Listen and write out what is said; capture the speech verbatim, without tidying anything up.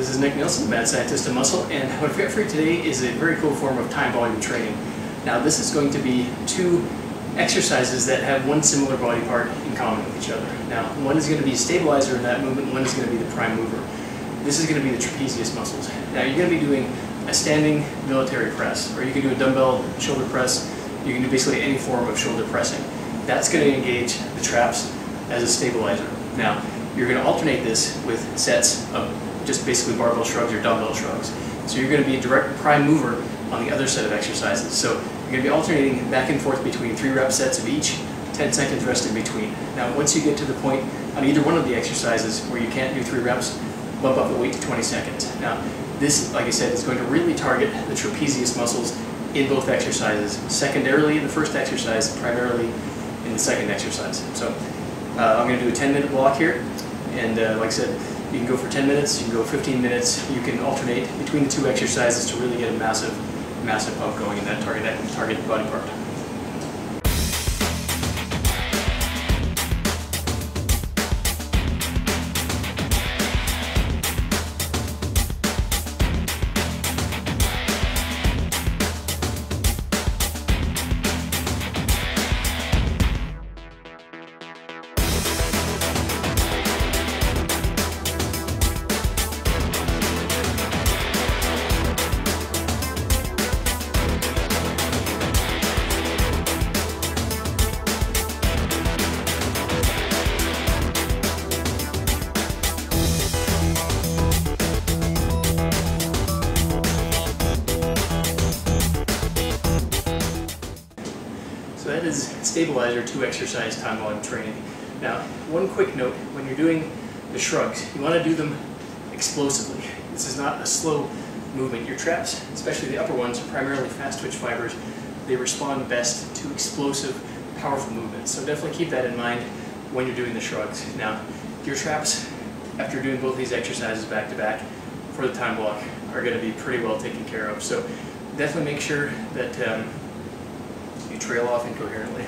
This is Nick Nilsson, Mad Scientist in Muscle, and what I've got for you today is a very cool form of time volume training. Now this is going to be two exercises that have one similar body part in common with each other. Now one is going to be a stabilizer in that movement, one is going to be the prime mover. This is going to be the trapezius muscles. Now you're going to be doing a standing military press, or you can do a dumbbell shoulder press, you can do basically any form of shoulder pressing. That's going to engage the traps as a stabilizer. Now you're going to alternate this with sets of just basically barbell shrugs or dumbbell shrugs. So you're going to be a direct prime mover on the other set of exercises. So you're going to be alternating back and forth between three rep sets of each, ten seconds rest in between. Now once you get to the point on either one of the exercises where you can't do three reps, bump up the weight to twenty seconds. Now this, like I said, is going to really target the trapezius muscles in both exercises, secondarily in the first exercise, primarily in the second exercise. So uh, I'm going to do a ten minute block here, and uh, like I said, you can go for ten minutes, you can go fifteen minutes, you can alternate between the two exercises to really get a massive, massive pump going in that target, that target body part. That is stabilizer two exercise time volume training. Now, one quick note, when you're doing the shrugs, you want to do them explosively. This is not a slow movement. Your traps, especially the upper ones, are primarily fast twitch fibers. They respond best to explosive, powerful movements. So definitely keep that in mind when you're doing the shrugs. Now, your traps, after doing both these exercises back to back for the time block, are going to be pretty well taken care of. So definitely make sure that um, trail off incoherently.